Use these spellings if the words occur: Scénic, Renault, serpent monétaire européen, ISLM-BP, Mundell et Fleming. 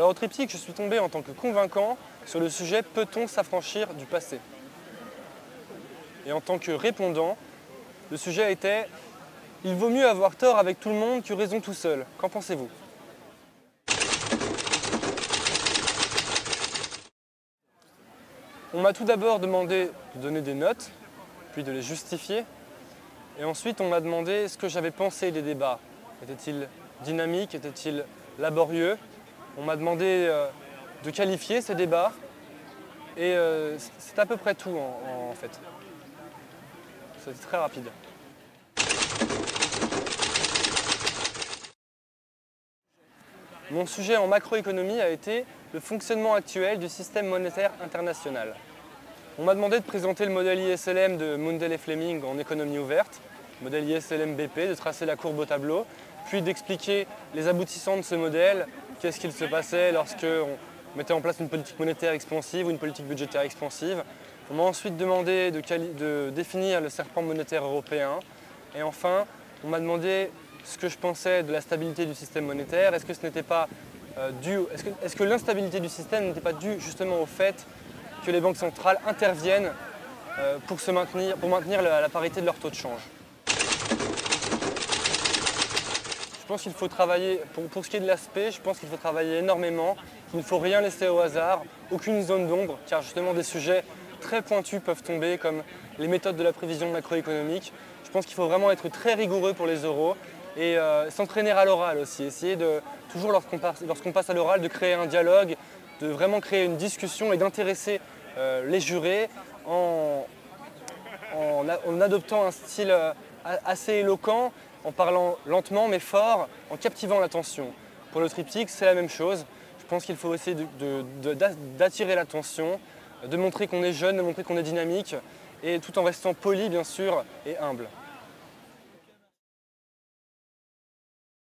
Alors au triptyque, je suis tombé en tant que convaincant sur le sujet « Peut-on s'affranchir du passé ?» Et en tant que répondant, le sujet était « Il vaut mieux avoir tort avec tout le monde que raison tout seul. Qu'en pensez-vous » On m'a tout d'abord demandé de donner des notes, puis de les justifier. Et ensuite, on m'a demandé ce que j'avais pensé des débats. Était-il dynamique? Était-il laborieux? On m'a demandé de qualifier ces débats. Et c'est à peu près tout, en fait. C'était très rapide. Mon sujet en macroéconomie a été le fonctionnement actuel du système monétaire international. On m'a demandé de présenter le modèle ISLM de Mundell et Fleming en économie ouverte, modèle ISLM-BP, de tracer la courbe au tableau, puis d'expliquer les aboutissants de ce modèle, qu'est-ce qu'il se passait lorsqu'on mettait en place une politique monétaire expansive ou une politique budgétaire expansive. On m'a ensuite demandé de définir le serpent monétaire européen. Et enfin, on m'a demandé ce que je pensais de la stabilité du système monétaire. Est-ce que ce n'était pas est-ce que l'instabilité du système n'était pas due justement au fait que les banques centrales interviennent pour maintenir la parité de leur taux de change? Je pense qu'il faut travailler, pour ce qui est de l'aspect, je pense qu'il faut travailler énormément, qu'il ne faut rien laisser au hasard, aucune zone d'ombre, car justement des sujets très pointus peuvent tomber, comme les méthodes de la prévision macroéconomique. Je pense qu'il faut vraiment être très rigoureux pour les oraux, et s'entraîner à l'oral aussi, essayer de, toujours lorsqu'on passe à l'oral, de créer un dialogue, de vraiment créer une discussion et d'intéresser les jurés en adoptant un style assez éloquent, en parlant lentement mais fort, en captivant l'attention. Pour le triptyque, c'est la même chose. Je pense qu'il faut essayer d'attirer l'attention, de montrer qu'on est jeune, de montrer qu'on est dynamique, et tout en restant poli bien sûr et humble.